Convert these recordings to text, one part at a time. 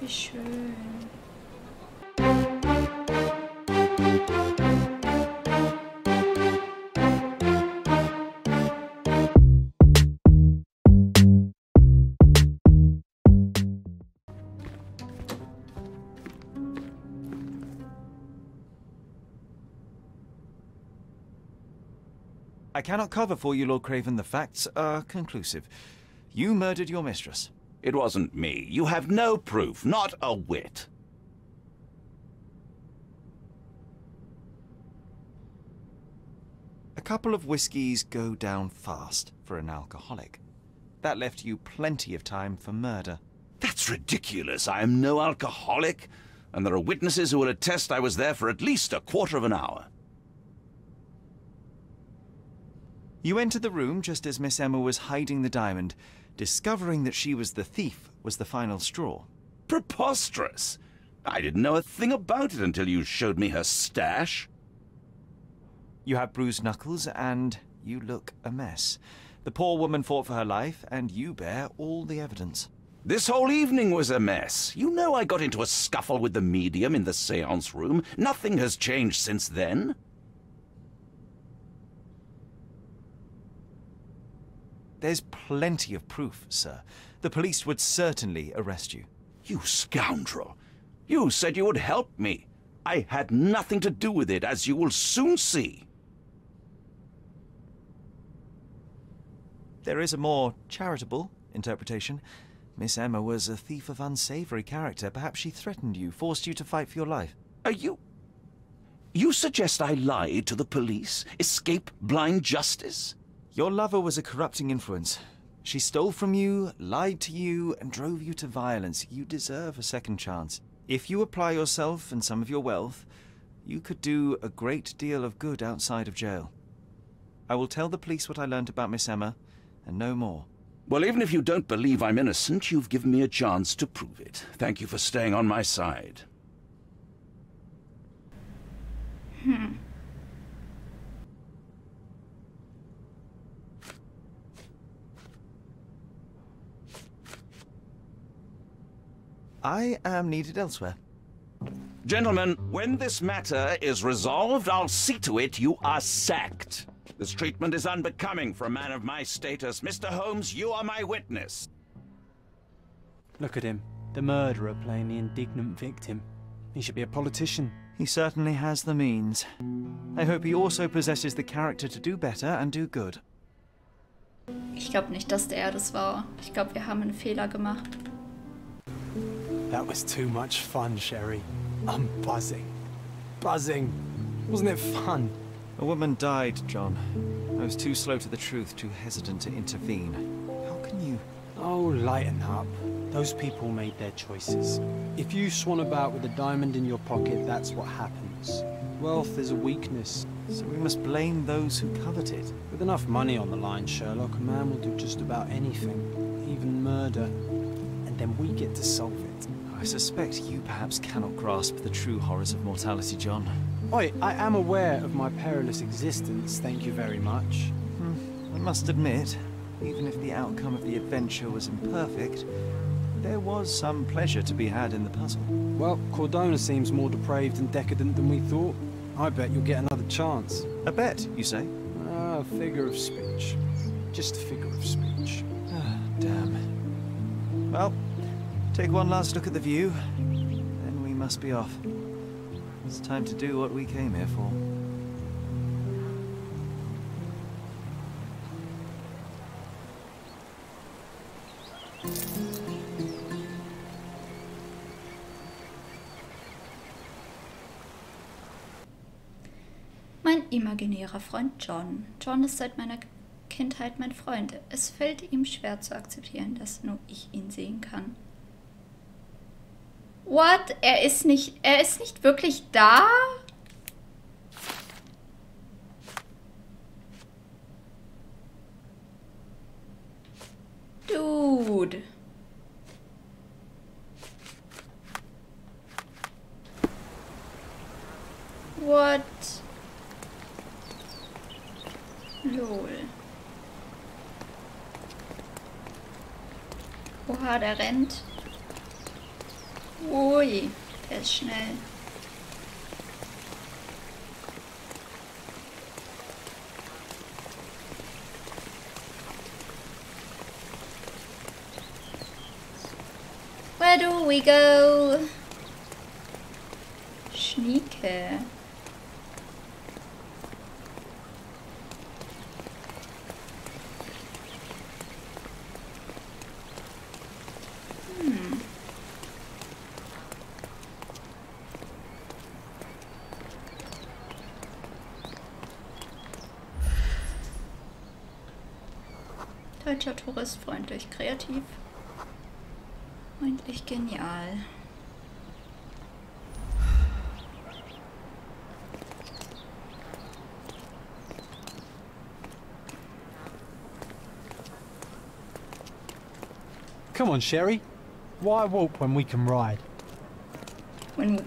Wie schön. I cannot cover for you, Lord Craven. The facts are conclusive. You murdered your mistress. It wasn't me. You have no proof, not a whit. A couple of whiskies go down fast for an alcoholic. That left you plenty of time for murder. That's ridiculous. I am no alcoholic. And there are witnesses who will attest I was there for at least a quarter of an hour. You entered the room just as Miss Emma was hiding the diamond. Discovering that she was the thief was the final straw. Preposterous! I didn't know a thing about it until you showed me her stash. You have bruised knuckles and you look a mess. The poor woman fought for her life and you bear all the evidence. This whole evening was a mess. You know I got into a scuffle with the medium in the séance room. Nothing has changed since then. There's plenty of proof, sir. The police would certainly arrest you. You scoundrel! You said you would help me. I had nothing to do with it, as you will soon see. There is a more charitable interpretation. Miss Emma was a thief of unsavory character. Perhaps she threatened you, forced you to fight for your life. Are you... You suggest I lied to the police? Escape blind justice? Your lover was a corrupting influence. She stole from you, lied to you, and drove you to violence. You deserve a second chance. If you apply yourself and some of your wealth, you could do a great deal of good outside of jail. I will tell the police what I learned about Miss Emma, and no more. Well, even if you don't believe I'm innocent, you've given me a chance to prove it. Thank you for staying on my side. I am needed elsewhere. Gentlemen, when this matter is resolved, I'll see to it you are sacked. This treatment is unbecoming for a man of my status. Mr. Holmes, you are my witness. Look at him, the murderer playing the indignant victim. He should be a politician. He certainly has the means. I hope he also possesses the character to do better and do good. Ich glaube nicht, dass der das war. Ich glaube, wir haben einen Fehler gemacht. That was too much fun, Sherry. I'm buzzing. Buzzing. Wasn't it fun? A woman died, John. I was too slow to the truth, too hesitant to intervene. How can you... Oh, lighten up. Those people made their choices. If you swan about with a diamond in your pocket, that's what happens. Wealth is a weakness. So we must blame those who covet it. With enough money on the line, Sherlock, a man will do just about anything, even murder. Then we get to solve it. I suspect you perhaps cannot grasp the true horrors of mortality, John. Oi, I am aware of my perilous existence, thank you very much. I must admit, even if the outcome of the adventure was imperfect, there was some pleasure to be had in the puzzle. Well, Cordona seems more depraved and decadent than we thought. I bet you'll get another chance. A bet, you say? Ah, figure of speech. Just a figure of speech. Ah, damn. Well... Take one last look at the view, then we must be off. It's time to do what we came here for. Mein imaginärer Freund John. John ist seit meiner Kindheit mein Freund. Es fällt ihm schwer zu akzeptieren, dass nur ich ihn sehen kann. What? Er ist nicht wirklich da? Dude. What? Lol. Oha, der rennt. Ui, der ist schnell. Where do we go? Schnieke. Deutscher Tourist, freundlich, kreativ, freundlich, genial. Come on, Sherry. Why walk when we can ride? Ride.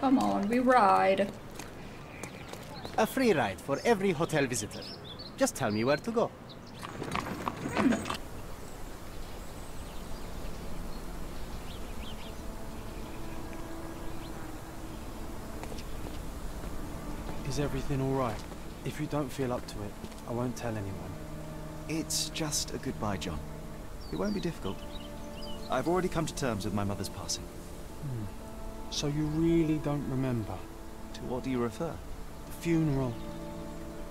Come on, we ride. A free ride for every hotel visitor. Just tell me where to go. Is everything all right? If you don't feel up to it, I won't tell anyone. It's just a goodbye, John. It won't be difficult. I've already come to terms with my mother's passing. So you really don't remember? To what do you refer? Funeral.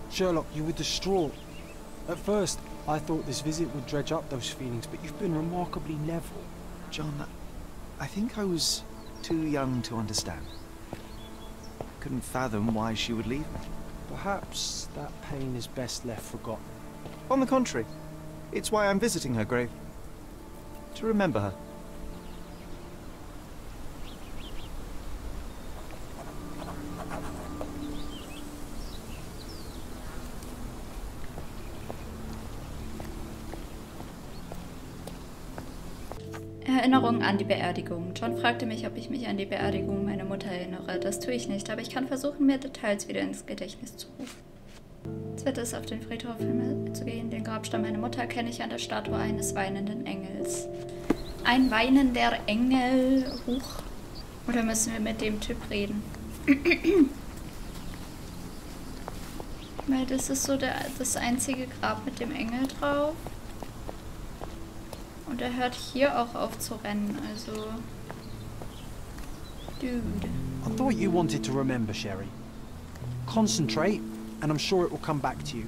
Sherlock, you were distraught. At first, I thought this visit would dredge up those feelings, but you've been remarkably level. John, I think I was too young to understand. Couldn't fathom why she would leave me. Perhaps that pain is best left forgotten. On the contrary, it's why I'm visiting her grave. To remember her. Erinnerung an die Beerdigung. John fragte mich, ob ich mich an die Beerdigung meiner Mutter erinnere. Das tue ich nicht, aber ich kann versuchen, mir Details wieder ins Gedächtnis zu rufen. Es wird es, auf den Friedhof zu gehen. Den Grabstein meiner Mutter kenne ich an der Statue eines weinenden Engels. Ein weinender Engel? Huch. Oder müssen wir mit dem Typ reden? Weil das ist so das einzige Grab mit dem Engel drauf. Und er hört hier auch auf zu rennen, also... Dude. I thought you wanted to remember, Sherry. Concentrate, and I'm sure it will come back to you.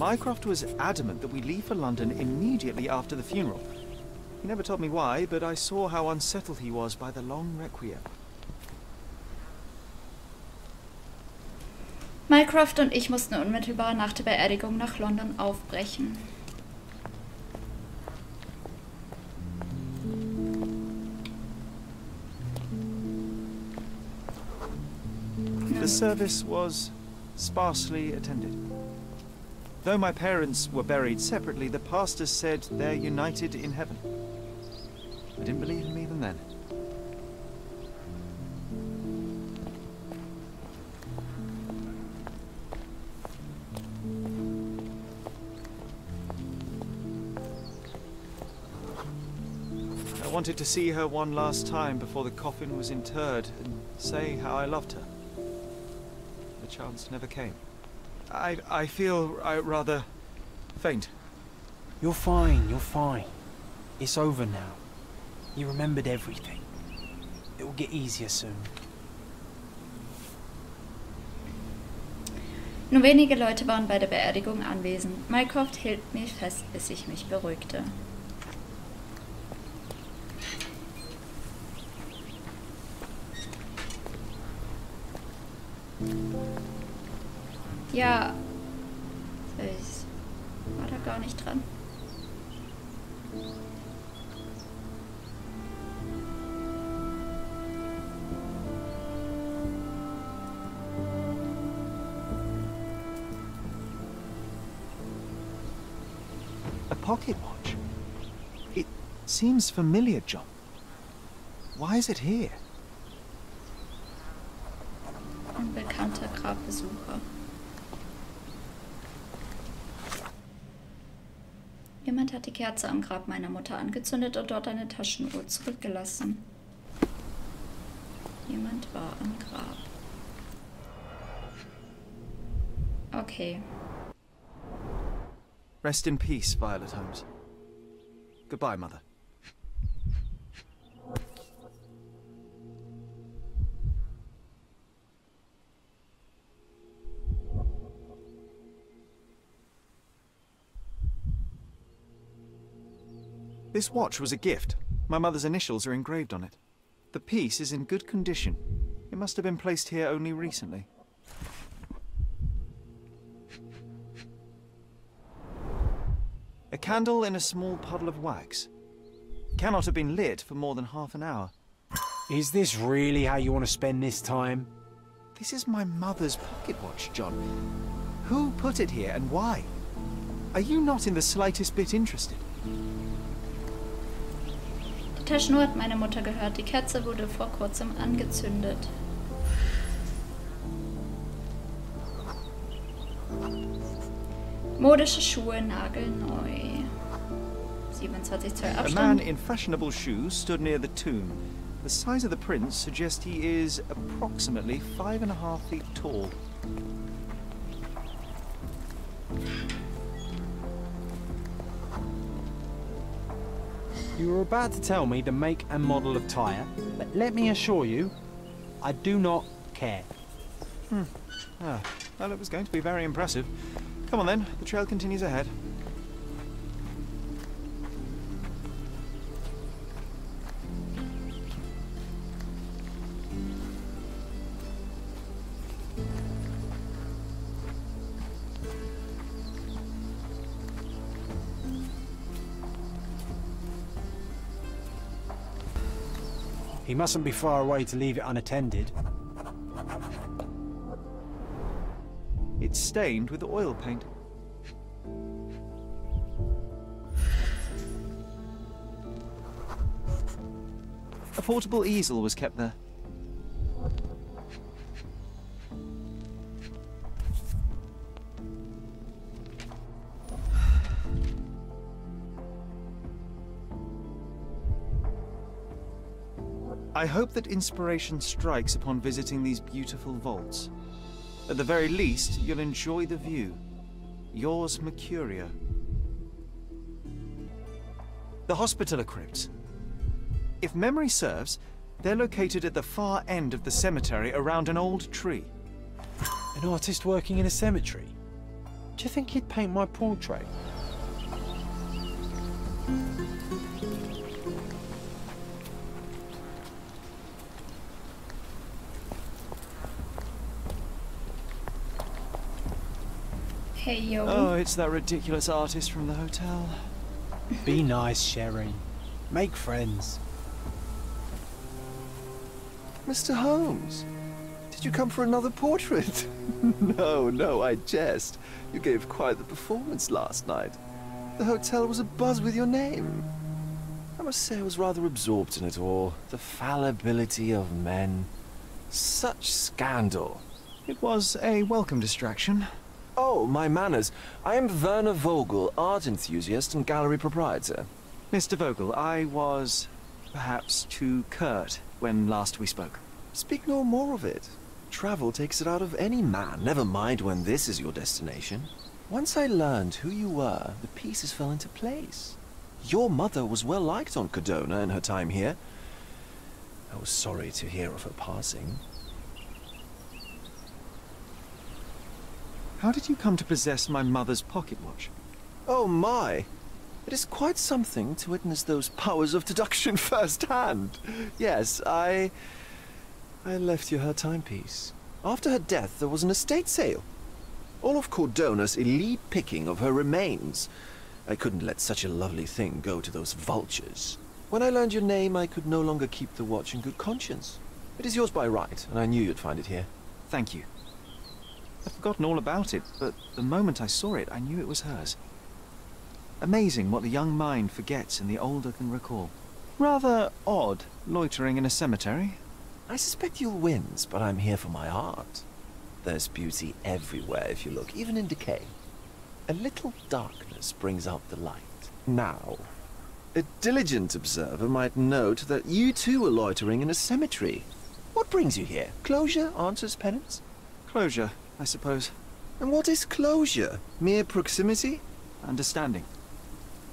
Mycroft was adamant that we leave for London immediately after the funeral. He never told me why, but I saw how unsettled he was by the long requiem. Mycroft und ich mussten unmittelbar nach der Beerdigung nach London aufbrechen. The service was sparsely attended. Though my parents were buried separately, the pastors said they're united in heaven. I didn't believe him even then. I wanted to see her one last time before the coffin was interred and say how I loved her. The chance never came. I feel rather faint. You're fine, you're fine. It's over now. You remembered everything. It will get easier soon. Nur wenige Leute waren bei der Beerdigung anwesend. Mycroft hielt mich fest, bis ich mich beruhigte. Ja, ich war da gar nicht dran. pocket watch. It seems familiar, John. Why is it here? Unbekannter Grabbesucher. Jemand hat die Kerze am Grab meiner Mutter angezündet und dort eine Taschenuhr zurückgelassen. Jemand war am Grab. Okay. Rest in peace, Violet Holmes. Goodbye, Mother. This watch was a gift. My mother's initials are engraved on it. The piece is in good condition. It must have been placed here only recently. A candle in a small puddle of wax. Cannot have been lit for more than half an hour. Is this really how you want to spend this time? This is my mother's pocket watch, John. Who put it here and why? Are you not in the slightest bit interested? Die Taschenuhr hat meine Mutter gehört. Die Kerze wurde vor kurzem angezündet. Modische Schuhe, nagelneu. 27 Zoll Abstand. A man in fashionable shoes stood near the tomb. The size of the prints suggests he is approximately 5.5 feet tall. You were about to tell me the make and model of tire, but let me assure you, I do not care. Well, it was going to be very impressive. Come on then, the trail continues ahead. He mustn't be far away to leave it unattended. It's stained with oil paint. A portable easel was kept there. I hope that inspiration strikes upon visiting these beautiful vaults. At the very least, you'll enjoy the view. Yours, Mercuria. The Hospitaler Crypts. If memory serves, they're located at the far end of the cemetery around an old tree. An artist working in a cemetery? Do you think he'd paint my portrait? Hey, yo. Oh, it's that ridiculous artist from the hotel. Be nice, Sherry. Make friends. Mr. Holmes, did you come for another portrait? No, I jest. You gave quite the performance last night. The hotel was abuzz with your name. I must say I was rather absorbed in it all. The fallibility of men. Such scandal. It was a welcome distraction. Oh, my manners. I am Werner Vogel, art enthusiast and gallery proprietor. Mr. Vogel, I was perhaps too curt when last we spoke. Speak no more of it. Travel takes it out of any man, never mind when this is your destination. Once I learned who you were, the pieces fell into place. Your mother was well liked on Cordona in her time here. I was sorry to hear of her passing. How did you come to possess my mother's pocket watch? Oh my! It is quite something to witness those powers of deduction firsthand. Yes, I left you her timepiece. After her death, there was an estate sale. All of Cordona's elite picking of her remains. I couldn't let such a lovely thing go to those vultures. When I learned your name, I could no longer keep the watch in good conscience. It is yours by right, and I knew you'd find it here. Thank you. I'd forgotten all about it, but the moment I saw it, I knew it was hers. Amazing what the young mind forgets and the older can recall. Rather odd, loitering in a cemetery. I suspect you'll wince, but I'm here for my art. There's beauty everywhere if you look, even in decay. A little darkness brings out the light. Now, a diligent observer might note that you too are loitering in a cemetery. What brings you here? Closure, answers, penance? Closure, I suppose. And what is closure? Mere proximity? Understanding.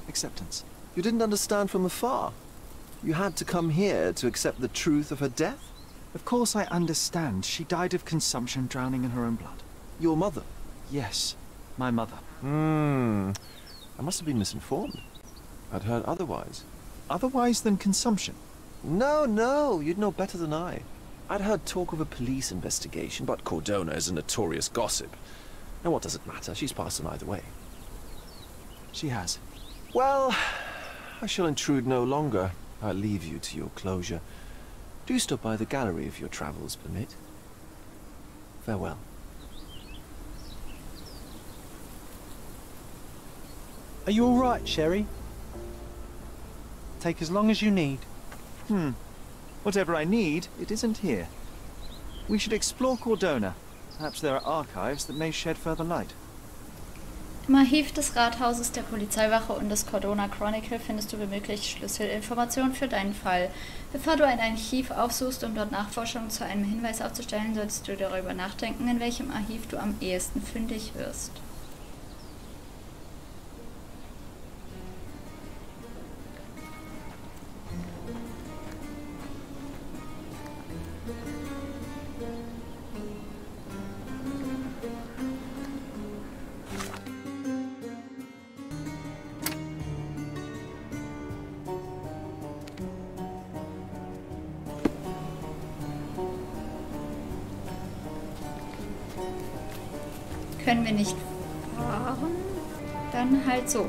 Acceptance. You didn't understand from afar. You had to come here to accept the truth of her death? Of course I understand. She died of consumption, drowning in her own blood. Your mother? Yes, my mother. I must have been misinformed. I'd heard otherwise. Otherwise than consumption? No, no, you'd know better than I. I'd heard talk of a police investigation, but Cordona is a notorious gossip. And what does it matter? She's passed on either way. She has. Well, I shall intrude no longer. I'll leave you to your closure. Do stop by the gallery if your travels permit. Farewell. Are you all right, Sherry? Take as long as you need. Whatever I need, it isn't here. We should explore Cordona. Perhaps there are archives that may shed further light. Im Archiv des Rathauses, der Polizeiwache und des Cordona Chronicle findest du womöglich Schlüsselinformationen für deinen Fall. Bevor du ein Archiv aufsuchst, um dort Nachforschungen zu einem Hinweis aufzustellen, solltest du darüber nachdenken, in welchem Archiv du am ehesten fündig wirst. Können wir nicht fahren, dann halt so.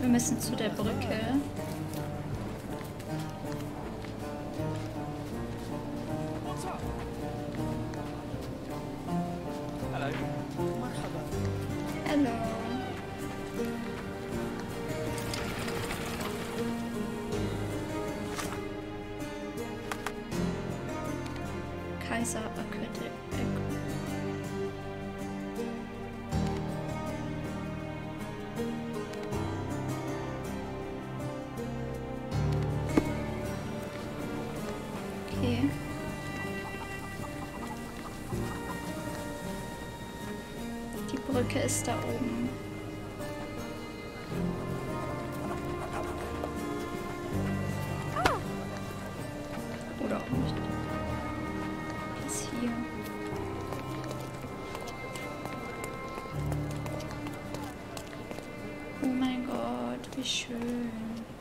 Wir müssen zu der Brücke. Hallo. Kaiser Akademie. Ist da oben. Oder auch nicht. Ist hier. Oh mein Gott, wie schön.